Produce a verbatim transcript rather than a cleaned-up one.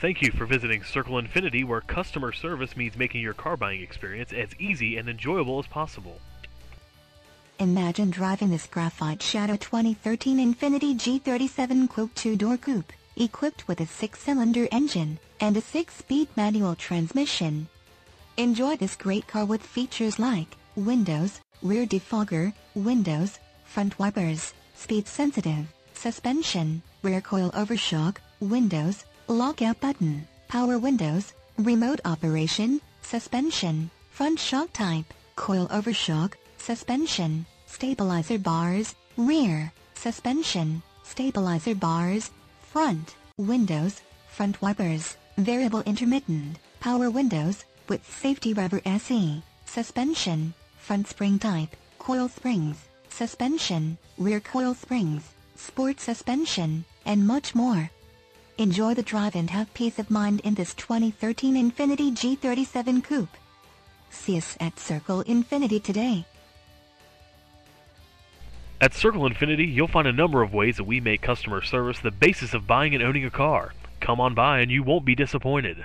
Thank you for visiting Circle Infiniti, where customer service means making your car buying experience as easy and enjoyable as possible. Imagine driving this Graphite Shadow twenty thirteen Infiniti G thirty-seven Coupe two-door coupe, equipped with a six-cylinder engine and a six-speed manual transmission. Enjoy this great car with features like windows, rear defogger, windows, front wipers, speed-sensitive, suspension, rear coil overshock, windows, lockout button, power windows, remote operation, suspension, front shock type, coil overshock, suspension, stabilizer bars, rear, suspension, stabilizer bars, front, windows, front wipers, variable intermittent, power windows, with safety rubber S E, suspension, front spring type, coil springs, suspension, rear coil springs, sport suspension, and much more. Enjoy the drive and have peace of mind in this twenty thirteen Infiniti G thirty-seven Coupe. See us at Circle Infiniti today. At Circle Infiniti, you'll find a number of ways that we make customer service the basis of buying and owning a car. Come on by and you won't be disappointed.